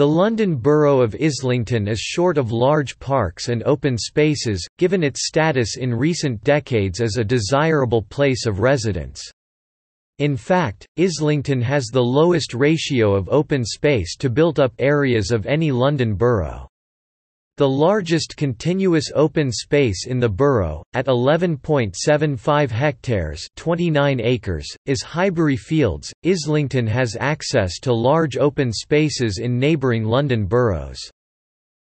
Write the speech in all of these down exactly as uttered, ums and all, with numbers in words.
The London Borough of Islington is short of large parks and open spaces, given its status in recent decades as a desirable place of residence. In fact, Islington has the lowest ratio of open space to built-up areas of any London borough. The largest continuous open space in the borough, at eleven point seven five hectares (twenty-nine acres), is Highbury Fields. Islington has access to large open spaces in neighbouring London boroughs.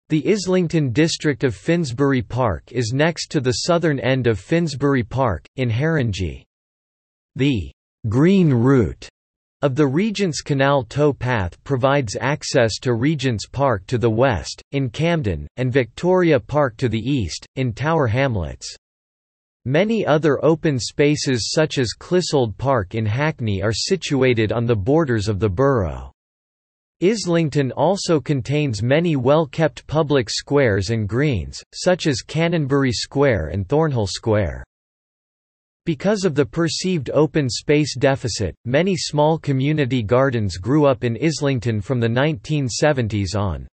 The Islington district of Finsbury Park is next to the southern end of Finsbury Park, in Haringey. The «green route» of the Regent's Canal towpath provides access to Regent's Park to the west, in Camden, and Victoria Park to the east, in Tower Hamlets. Many other open spaces such as Clissold Park in Hackney are situated on the borders of the borough. Islington also contains many well-kept public squares and greens, such as Canonbury Square and Thornhill Square. Because of the perceived open space deficit, many small community gardens grew up in Islington from the nineteen seventies on.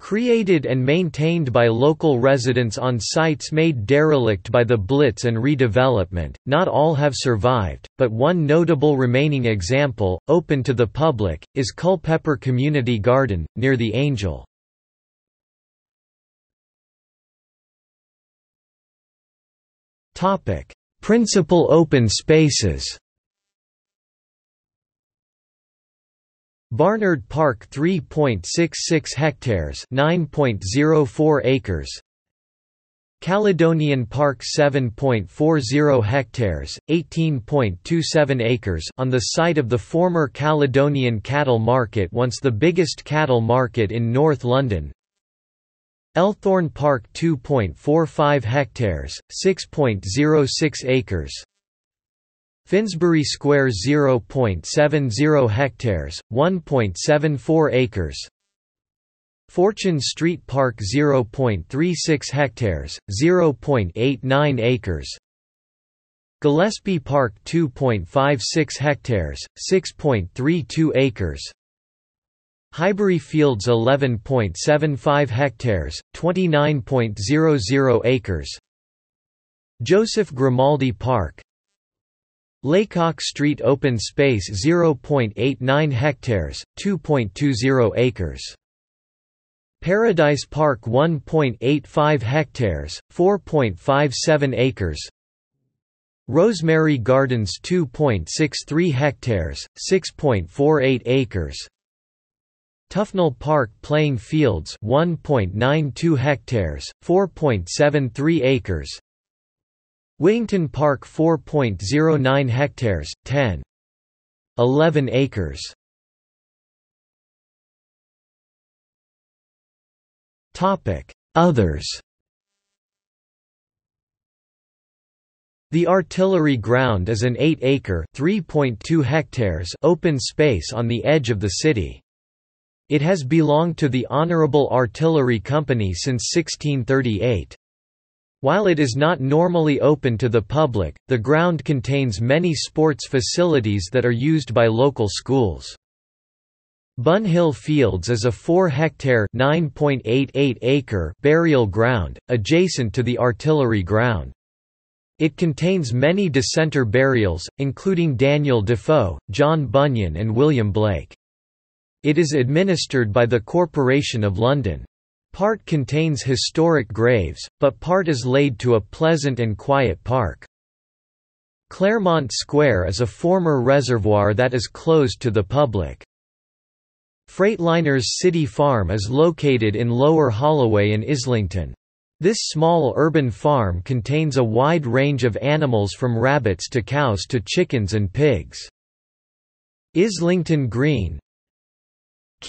Created and maintained by local residents on sites made derelict by the Blitz and redevelopment, not all have survived, but one notable remaining example, open to the public, is Culpeper Community Garden, near the Angel. Principal open spaces. Barnard Park, three point six six hectares (nine point zero four acres). Caledonian Park, seven point four zero hectares (eighteen point two seven acres) on the site of the former Caledonian cattle market, once the biggest cattle market in North London. Elthorne Park, two point four five hectares, six point zero six acres. Finsbury Square, zero point seven zero hectares, one point seven four acres. Fortune Street Park, zero point three six hectares, zero point eight nine acres. Gillespie Park, two point five six hectares, six point three two acres. Highbury Fields, eleven point seven five hectares, twenty-nine point zero zero acres. Joseph Grimaldi Park. Laycock Street Open Space, zero point eight nine hectares, two point two zero acres. Paradise Park, one point eight five hectares, four point five seven acres. Rosemary Gardens, two point six three hectares, six point four eight acres. Tufnell Park, Playing Fields, one point nine two hectares, four point seven three acres. Wington Park, four point zero nine hectares, ten point one one acres. Topic: Others. The Artillery Ground is an eight acre, three point two hectares open space on the edge of the city. It has belonged to the Honourable Artillery Company since sixteen thirty-eight. While it is not normally open to the public, the ground contains many sports facilities that are used by local schools. Bunhill Fields is a four hectare (nine point eight eight acre) burial ground, adjacent to the Artillery Ground. It contains many dissenter burials, including Daniel Defoe, John Bunyan and William Blake. It is administered by the Corporation of London. Part contains historic graves, but part is laid to a pleasant and quiet park. Claremont Square is a former reservoir that is closed to the public. Freightliners City Farm is located in Lower Holloway in Islington. This small urban farm contains a wide range of animals from rabbits to cows to chickens and pigs. Islington Green.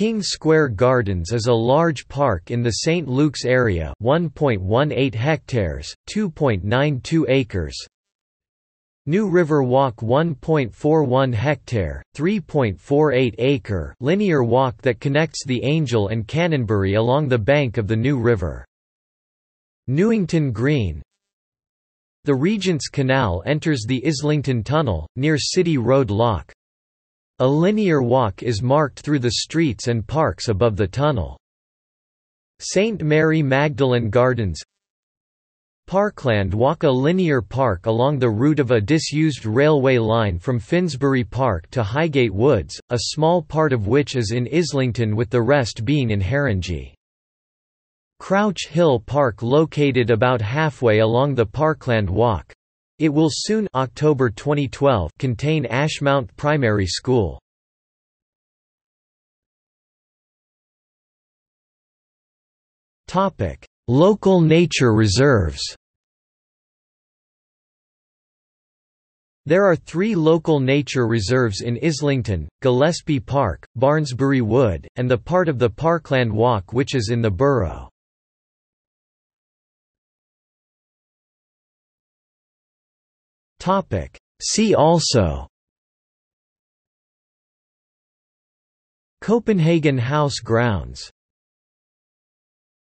King Square Gardens is a large park in the Saint Luke's area, one point one eight hectares, two point nine two acres. New River Walk, one point four one hectare, three point four eight acre linear walk that connects the Angel and Canonbury along the bank of the New River. Newington Green. The Regent's Canal enters the Islington Tunnel, near City Road Lock. A linear walk is marked through the streets and parks above the tunnel. Saint Mary Magdalene Gardens, Parkland Walk, a linear park along the route of a disused railway line from Finsbury Park to Highgate Woods, a small part of which is in Islington with the rest being in Haringey. Crouch Hill Park, located about halfway along the Parkland Walk. It will soon, October twenty twelve, contain Ashmount Primary School. Local nature reserves. There are three local nature reserves in Islington: Gillespie Park, Barnsbury Wood, and the part of the Parkland Walk which is in the borough. See also: Copenhagen House Grounds.